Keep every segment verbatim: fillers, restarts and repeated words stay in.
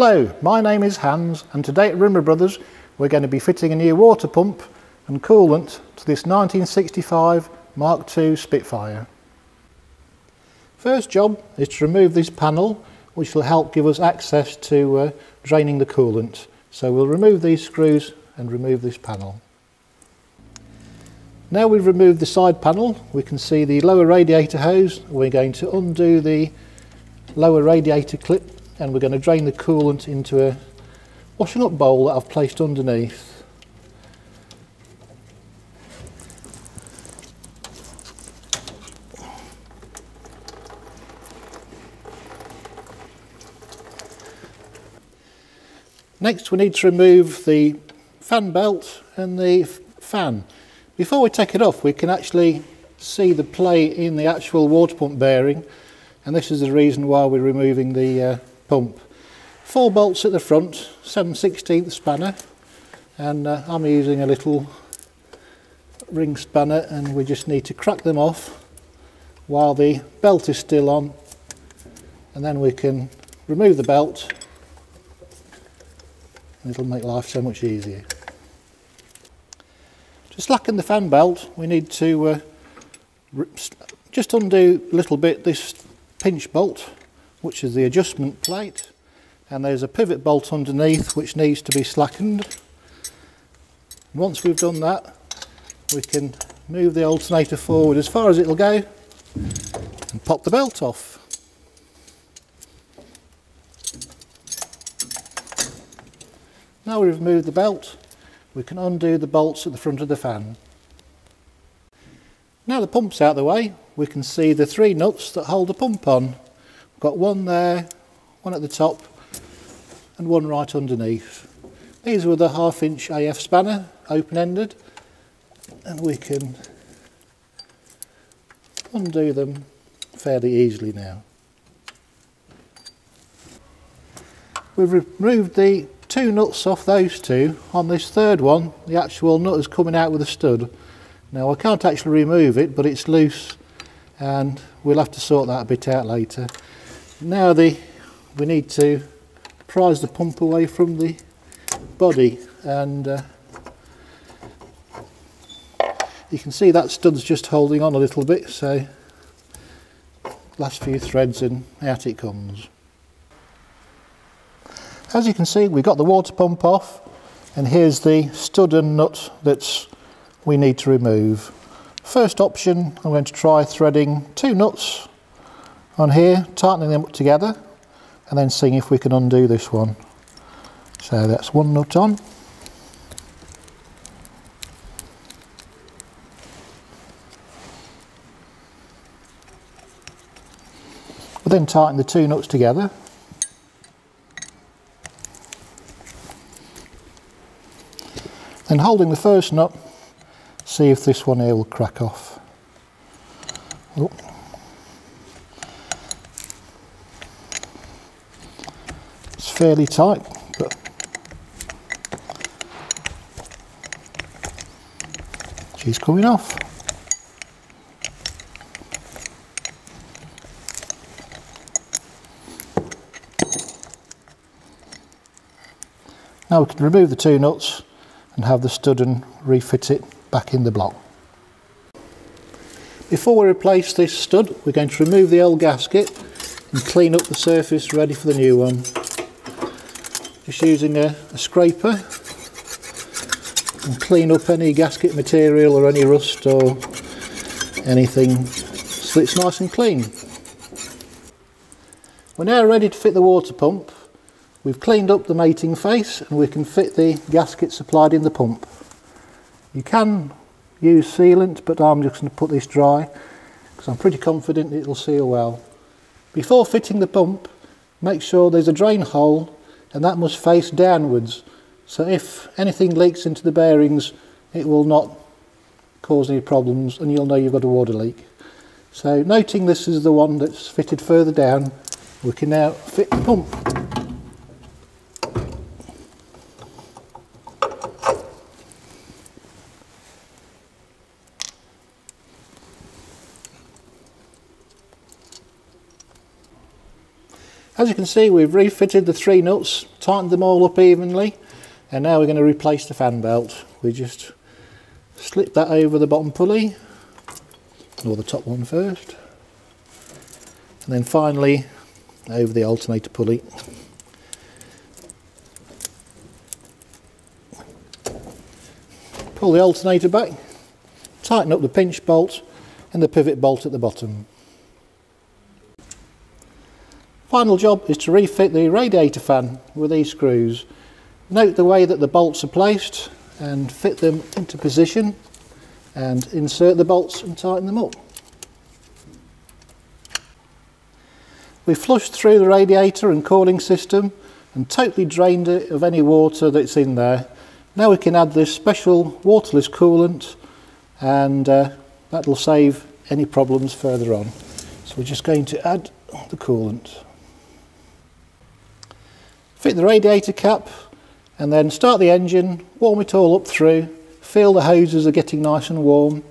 Hello, my name is Hans, and today at Rimmer Brothers we're going to be fitting a new water pump and coolant to this nineteen sixty-five Mark two Spitfire. First job is to remove this panel, which will help give us access to uh, draining the coolant. So we'll remove these screws and remove this panel. Now we've removed the side panel, we can see the lower radiator hose. We're going to undo the lower radiator clip and we're going to drain the coolant into a washing up bowl that I've placed underneath. Next we need to remove the fan belt and the fan. Before we take it off, we can actually see the play in the actual water pump bearing, and this is the reason why we're removing the uh, pump. Four bolts at the front, seven sixteenths spanner, and uh, I'm using a little ring spanner, and we just need to crack them off while the belt is still on, and then we can remove the belt and it'll make life so much easier. To slacken the fan belt, we need to uh, just undo a little bit this pinch bolt, which is the adjustment plate, and there's a pivot bolt underneath which needs to be slackened. Once we've done that, we can move the alternator forward as far as it'll go and pop the belt off. Now we've removed the belt, we can undo the bolts at the front of the fan. Now the pump's out of the way, we can see the three nuts that hold the pump on. We've got one there, one at the top and one right underneath. These were the half inch A F spanner, open-ended, and we can undo them fairly easily now. We've removed the two nuts off those two. On this third one, the actual nut is coming out with a stud. Now I can't actually remove it, but it's loose and we'll have to sort that a bit out later. Now the, we need to prise the pump away from the body, and uh, you can see that stud's just holding on a little bit, so last few threads and out it comes. As you can see, we've got the water pump off, and here's the stud and nut that we need to remove. First option, I'm going to try threading two nuts on here, tightening them up together, and then seeing if we can undo this one. So that's one nut on. We'll then tighten the two nuts together. Then holding the first nut, see if this one here will crack off. Oh. It's fairly tight, but she's coming off. Now we can remove the two nuts and have the stud and refit it back in the block. Before we replace this stud, we're going to remove the old gasket and clean up the surface ready for the new one. Just using a, a scraper, and clean up any gasket material or any rust or anything so it's nice and clean. We're now ready to fit the water pump. We've cleaned up the mating face and we can fit the gasket supplied in the pump. You can use sealant, but I'm just going to put this dry because I'm pretty confident it'll seal well. Before fitting the pump, make sure there's a drain hole and that must face downwards, so if anything leaks into the bearings it will not cause any problems and you'll know you've got a water leak. So noting this is the one that's fitted further down, we can now fit the pump. As you can see, we've refitted the three nuts, tightened them all up evenly, and now we're going to replace the fan belt. We just slip that over the bottom pulley, or the top one first, and then finally over the alternator pulley. Pull the alternator back, tighten up the pinch bolt and the pivot bolt at the bottom. Final job is to refit the radiator fan with these screws. Note the way that the bolts are placed and fit them into position, and insert the bolts and tighten them up. We flushed through the radiator and cooling system and totally drained it of any water that's in there. Now we can add this special waterless coolant, and uh, that'll save any problems further on. So we're just going to add the coolant. Fit the radiator cap and then start the engine, warm it all up through, feel the hoses are getting nice and warm,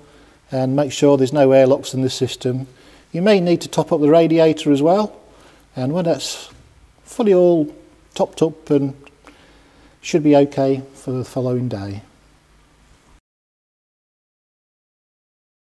and make sure there's no airlocks in the system. You may need to top up the radiator as well, and when that's fully all topped up, and should be okay for the following day.